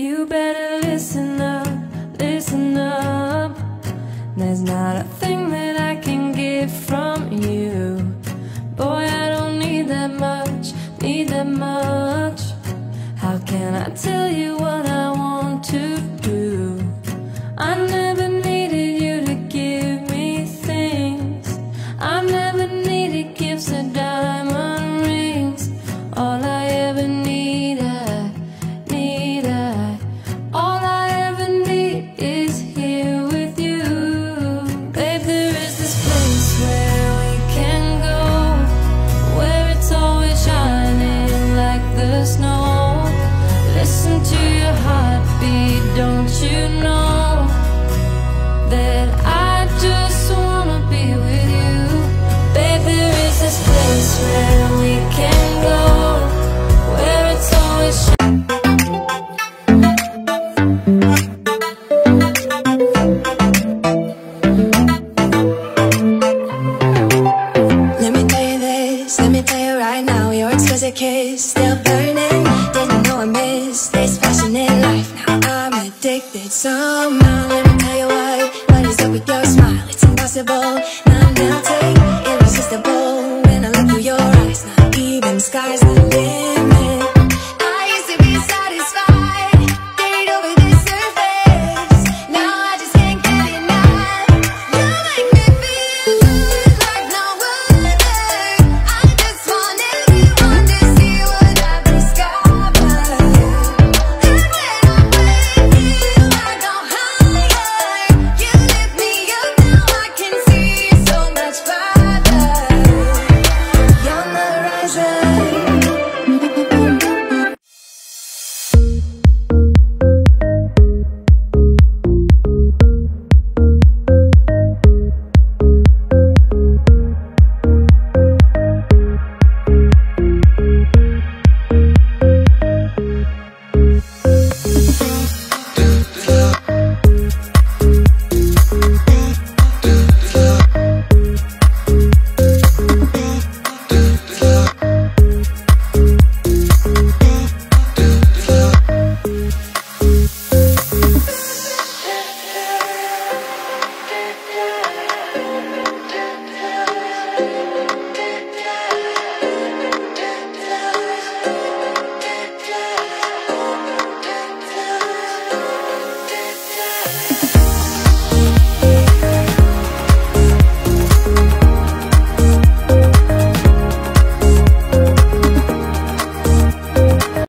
You better listen up, there's not a thing that I can give from you. Boy, I don't need that much, need that much. How can I tell you what I want to do? I never needed you to give me things, I never needed gifts or diamond rings. All I ever need, all I ever need is here with you. Babe, there is this place where we can go, where it's always shining like the snow. Listen to your heartbeat, don't you know that I just wanna be with you. Babe, there is this place where we can go, where it's always shining. Somehow, let me tell you why. What is up with your smile? It's impossible. Now,